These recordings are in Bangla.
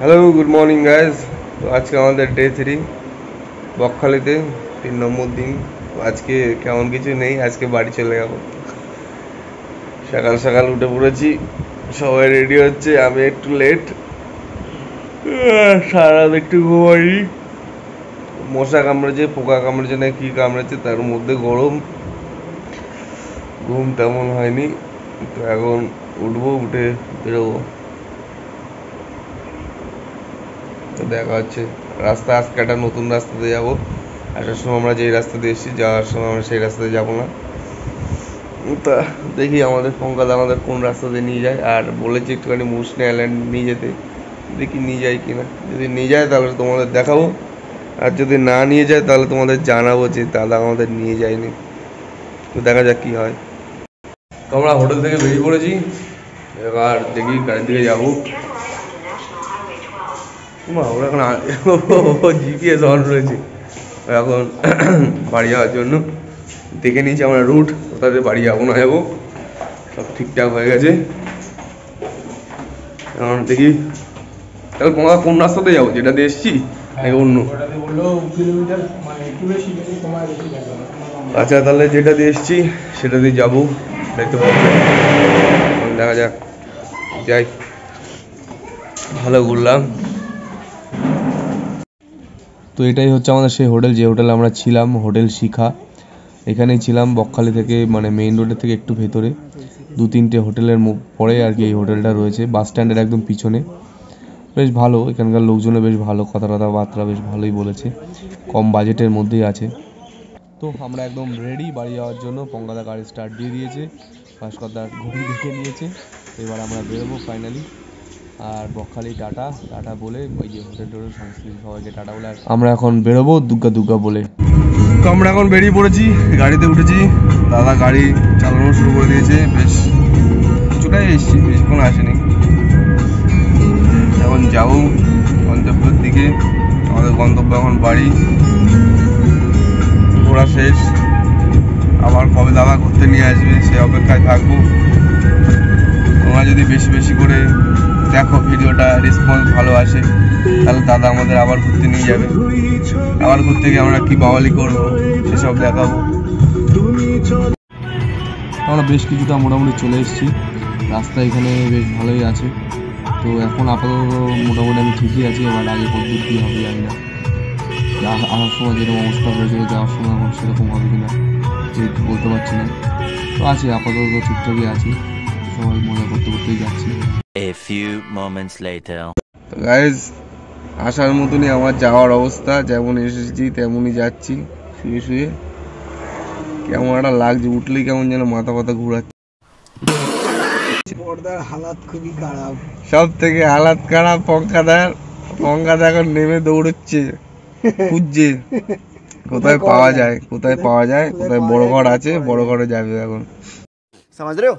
Hello good morning guys. तो आज के हमारे डे 3 बकखालीते 3 नम्बर दिन। आज के केमन किछु नेई, आज के बाड़ी चले जाबो। सकाल सकाल उठे पड़ेछि, सबाई रेडी होच्छे, आमी एकटु लेट। सारा एकटु घुमाई, मशा कामड़ेछे, पोका कामड़ेछे ना कि कामड़ेछे, तार मध्ये गरम, घुम तेमन हयनि। तो एखन उठबो, उठे बेरोबो। देखा हे रास्ता, आज के नतून रास्ता दिए जाब। आसार समय जे रास्ता दिए जावर से रास्ता दिए जाबो ना, तो देखी हमारे पंकज हमारे कौन रास्ता दिए नहीं जाए। एकटूखानी मुसने आइलैंड नहीं जेते, देखी नहीं जाए कि ना। जो नहीं जाए तो तुम्हारे देखो, और जो ना नहीं जाए तो तुम्हारे जानाबो जे दादा हमारे नहीं जाए। तो देखा जा कि है। तो हमारा होटल के बेरिए पड़े, और देखी गाड़ी दिखे जाब। जीपीएस ऑन रही बाड़ी जावर देखे नहीं रूट तरह बाड़ी जाब ना जाब सब ठीक ठाक हो गए। देखी तुम्हारा को रास्ता दिए जाओ जेटा दिए अच्छा तेल जेटा दिए सेटा दिए जाब। देखा जा भलो घुरल। तो এটাই হচ্ছে আমাদের সেই হোটেল, যে হোটেলে আমরা ছিলাম, হোটেল শিখা। এখানেই ছিলাম বকখালি থেকে, মানে মেইন রোডের থেকে একটু ভেতরে 2-3টে হোটেলের পরে আর কি এই হোটেলটা রয়েছে, বাস স্ট্যান্ডের একদম পিছনে। বেশ ভালো, এখানকার লোকজনও বেশ ভালো, কথা কথাবার্তা বেশ ভালোই বলেছে, কম বাজেটের মধ্যেই আছে। তো আমরা একদম রেডি বাড়ি যাওয়ার জন্য। পঙ্গাদা গাড়ি স্টার্ট দিয়ে দিয়েছে, ভাস্করদার ঘুমিয়ে দেখে নিয়েছে। এবার আমরা বেরোবো ফাইনালি। আর বকখালি টাটা টাটা বলে ওই যে হোটেল টোটেল সংশ্লিষ্ট সবাইকে টাটা বলে আমরা এখন বেরোবো দুগ্গা দুগ্গা বলে। তো আমরা এখন বেরিয়ে পড়েছি, গাড়িতে উঠেছি। দাদা গাড়ি চালানো শুরু করে দিয়েছে, বেশ কিছুটাই এসছি, বেশিক্ষণ আসেনি। এখন যাবো গন্তব্যের দিকে। আমাদের গন্তব্য এখন বাড়ি, ঘোরা শেষ। আবার কবে দাদা ঘুরতে নিয়ে আসবে সে অপেক্ষায় থাকবো। তোমরা যদি বেশি বেশি করে দেখো ভিডিওটা, রেসপন্স ভালো আসে, তাহলে দাদা আমাদের আবার ঘুরতে নিয়ে যাবে। আবার ঘুরতে গিয়ে আমরা কি বাওয়ালি করবো সেসব দেখাবো। আমরা বেশ কিছুটা মোটামুটি চলে এসেছি, রাস্তা এখানে বেশ ভালোই আছে। তো এখন আপাতত মোটামুটি আমি ঠিকই আছি। এবার আগে কতদূর কী হবে জানি না, আসার সময় যেরকম অবস্থা হয়েছিল যাওয়ার সময় আমার সেরকম হবে কি না বলতে পারছি না। তো আছি আপাতত ঠিকঠাকই আছি, সবাই মজা করতে করতেই যাচ্ছি। A few moments later guys, আসার মতনই আমার যাওয়ার অবস্থা, যেমন এসেছি তেমনই যাচ্ছি। শুয়ে শুয়ে কেমন একটা লাগছে, উঠলেই কেমন যেন মাথা পাতা ঘুরাচ্ছে। পর্দার হালাত খুবই খারাপ, সব থেকে হালাত খারাপ পঙ্কাদার এখন নেমে দৌড়চ্ছে, খুঁজছে কোথায় পাওয়া যায়, কোথায় পাওয়া যায়, কোথায় বড় ঘর আছে, বড় ঘরে যাবে এখন। समझ रहे हो आप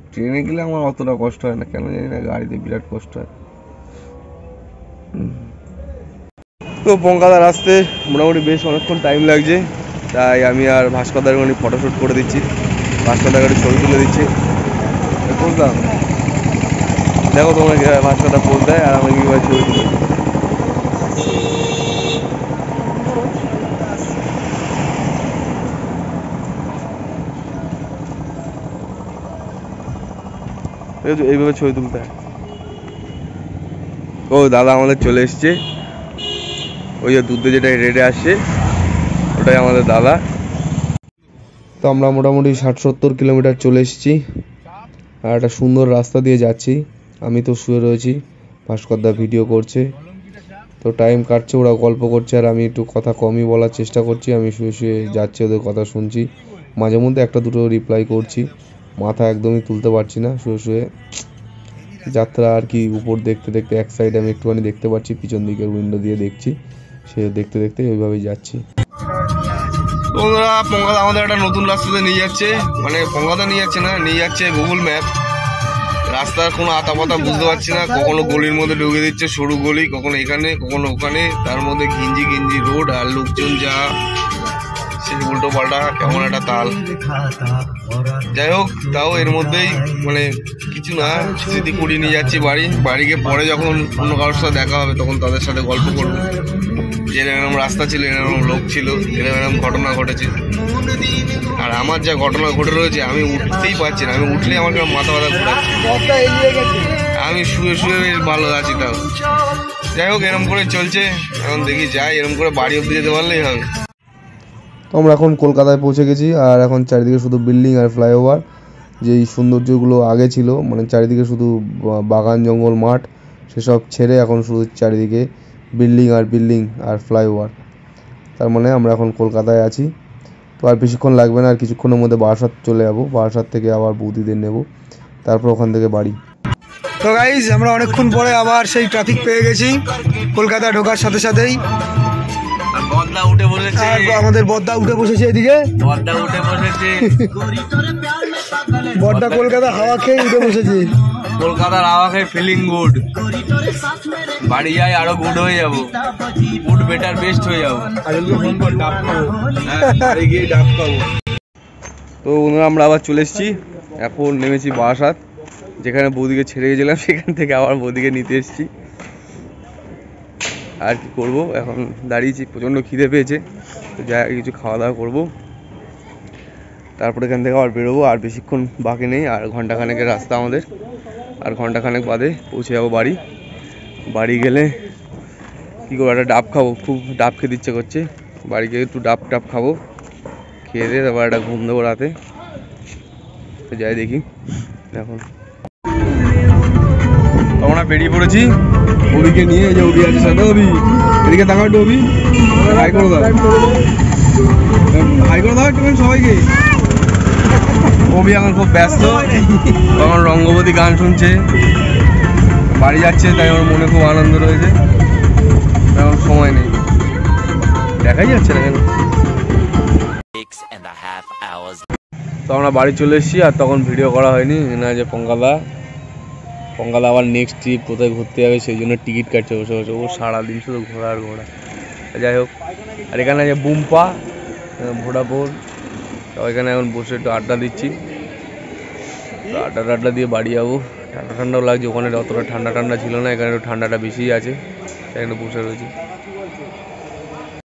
ট্রেনে গেলে আমার অতটা কষ্ট হয় না, কেন জানি না, গাড়িতে বিরাট কষ্ট হয়। তো পঙ্কাদার আসতে মোটামুটি বেশ অনেকক্ষণ টাইম লাগছে, তাই আমি আর ভাস্করদার ওখানে ফটোশ্যুট করে দিচ্ছি, ভাস্করদার গাড়ি ছবি তুলে দিচ্ছি। বলতাম দেখো তোমরা ভাস্করদা ফোন দেয় আর আমি কীভাবে ছবি তুলে। এইভাবে ছবি তুলতে হয়। ও দাদা আমাদের চলে এসছে, ওই যে দুধে যেটা রেডে আসছে ওটাই আমাদের দাদা। তো আমরা মোটামুটি 60-70 কিলোমিটার চলে এসেছি, আর একটা সুন্দর রাস্তা দিয়ে যাচ্ছি। আমি তো শুয়ে রয়েছি, ভাস্করদা ভিডিও করছে। তো টাইম কাটছে, ওরা গল্প করছে, আর আমি একটু কথা কমই বলার চেষ্টা করছি। আমি শুয়ে শুয়ে যাচ্ছি, ওদের কথা শুনছি, মাঝে মধ্যে একটা দুটো রিপ্লাই করছি। মাথা একদমই তুলতে পারছি না, শুয়ে শুয়ে যাত্রা আর কি উপর দেখতে দেখতে এক সাইড আমি একটুখানি দেখতে পাচ্ছি, পিছন দিকের উইন্ডো দিয়ে দেখছি, সে দেখতে দেখতে ওইভাবেই যাচ্ছি। বন্ধুরা, পঙ্গাদা আমাদের একটা নতুন রাস্তাতে নিয়ে যাচ্ছে, মানে পঙ্গাদা নিয়ে যাচ্ছে না, নিয়ে যাচ্ছে গুগল ম্যাপ। রাস্তার কোনো আতা পাতা বুঝতে পারছি না, কখনো গলির মধ্যে ঢুকে দিচ্ছে, সরু গলি, কখনো এখানে কখনো ওখানে, তার মধ্যে ঘিঞ্জি ঘিঞ্জি রোড আর লোকজন যা উল্টো পাল্টা, কেমন একটা তাল। যাই হোক, তাও এর মধ্যেই মানে কিছু না, স্মৃতি কুড়িয়ে নিয়ে যাচ্ছি বাড়ি। বাড়ি গিয়ে পরে যখন অন্য কারোর সাথে দেখা হবে তখন তাদের সাথে গল্প করবো যে এরকম রাস্তা ছিল, এরকম লোক ছিল, এরকম ঘটনা ঘটেছে। আর আমার যা ঘটনা ঘটে রয়েছে, আমি উঠতেই পারছি না, আমি উঠলেই আমার মাথা ব্যথা ঘুরাচ্ছে, আমি শুয়ে শুয়ে ভালো আছি। তাও যাই হোক, এরকম করে চলছে, এখন দেখি যাই, এরকম করে বাড়ি অব্দি যেতে পারলেই হবে। তো আমরা এখন কলকাতায় পৌঁছে গেছি, আর এখন চারিদিকে শুধু বিল্ডিং আর ফ্লাইওভার। যেই সৌন্দর্যগুলো আগে ছিল, মানে চারিদিকে শুধু বাগান জঙ্গল মাঠ, সেসব ছেড়ে এখন শুধু চারিদিকে বিল্ডিং আর ফ্লাইওভার। তার মানে আমরা এখন কলকাতায় আছি। তো আর বেশিক্ষণ লাগবে না, আর কিছুক্ষণের মধ্যে বারাসাত চলে যাবো, বারাসাত থেকে আবার বৌদিদের নেব, তারপর ওখান থেকে বাড়ি। তো গাইজ, আমরা অনেকক্ষণ পরে আবার সেই ট্রাফিক পেয়ে গেছি কলকাতা ঢোকার সাথে সাথেই। আমাদের বদ্দা উঠে বসেছে, এদিকে বদ্দা কলকাতা হাওয়া খেয়ে উঠে বসেছে। কলকাতার হাওয়া খেয়ে ফিলিং গুড, বাড়ি যাই আরো গুড হয়ে যাবো, গুড বেটার বেস্ট হয়ে যাবো। তো ওনারা আমরা আবার চলে এসেছি, এখন নেমেছি বারাসাত, যেখানে বৌদিকে ছেড়ে গেছিলাম, সেখান থেকে আবার বৌদিকে নিতে এসেছি। আর কি করবো, এখন দাঁড়িয়েছি, প্রচণ্ড খিদে পেয়েছে, তো যা কিছু খাওয়া দাওয়া করবো, তারপরে এখান থেকে আবার বেরোবো। আর বেশিক্ষণ বাকি নেই, আর ঘণ্টাখানেকের রাস্তা আমাদের, আর ঘণ্টাখানেক বাদে পৌঁছে যাবো বাড়ি। বাড়ি গেলে কী করবো, একটা ডাব খাবো, খুব ডাব খেতে ইচ্ছে করছে, বাড়ি গিয়ে একটু ডাব টাব খাবো, খেয়ে দিয়ে তারপর একটা ঘুম দেবো রাতে, তো যাই দেখি। এখন আমরা বেরিয়ে পড়েছি ওদিকে নিয়ে, যে ওবি আছে সাথে, ওবি এদিকে তাকাও, ওবি হাই করে দাও, হাই করে দাও একটু সবাইকে। ওবি এখন খুব ব্যস্ত, তখন রঙ্গবতী গান শুনছে, বাড়ি যাচ্ছে, তাই আমার মনে খুব আনন্দ রয়েছে। এখন সময় নেই, দেখাই যাচ্ছে না কেন। তো আমরা বাড়ি চলে এসেছি, আর তখন ভিডিও করা হয়নি না, যে পঙ্গালা আবার নেক্সট ট্রিপ কোথায় ঘুরতে যাবে সেই জন্য টিকিট কাটছে বসে বসে, ও সারাদিন শুধু ঘোরা আর ঘোরা। যাই হোক, আর এখানে যে বুম্পা ভোডাফোন, তো এখানে এখন বসে একটু আড্ডা দিচ্ছি, আড্ডা দিয়ে বাড়ি যাবো। ঠান্ডা ঠান্ডাও লাগছে, ওখানে অতটা ঠান্ডা ছিল না, এখানে একটু ঠান্ডাটা বেশিই আছে, সেখানে বসে রয়েছি।